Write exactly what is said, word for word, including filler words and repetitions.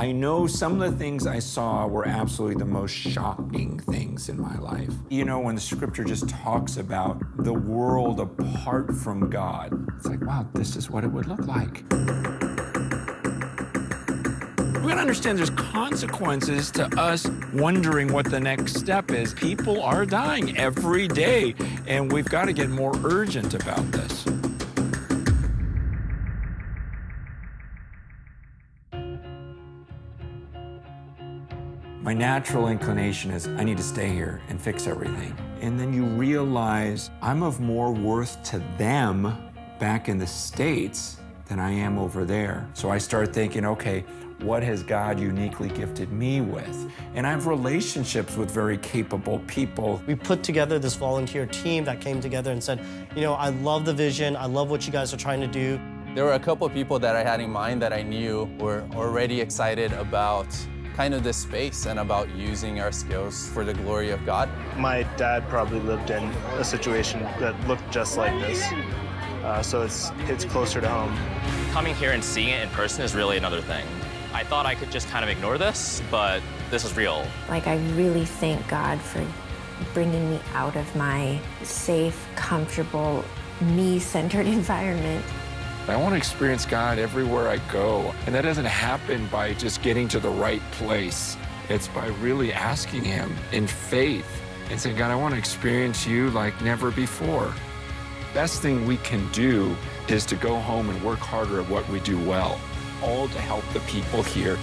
I know some of the things I saw were absolutely the most shocking things in my life. You know, when the scripture just talks about the world apart from God, it's like, wow, this is what it would look like. We gotta understand there's consequences to us wondering what the next step is. People are dying every day, and we've got to get more urgent about this. My natural inclination is I need to stay here and fix everything. And then you realize I'm of more worth to them back in the States than I am over there. So I start thinking, okay, what has God uniquely gifted me with? And I have relationships with very capable people. We put together this volunteer team that came together and said, you know, I love the vision, I love what you guys are trying to do. There were a couple of people that I had in mind that I knew were already excited about kind of this space and about using our skills for the glory of God. My dad probably lived in a situation that looked just like this. Uh, so it's, it's closer to home. Coming here and seeing it in person is really another thing. I thought I could just kind of ignore this, but this is real. Like, I really thank God for bringing me out of my safe, comfortable, me-centered environment. I want to experience God everywhere I go, and that doesn't happen by just getting to the right place. It's by really asking Him in faith and saying, God, I want to experience you like never before. Best thing we can do is to go home and work harder at what we do well, all to help the people here.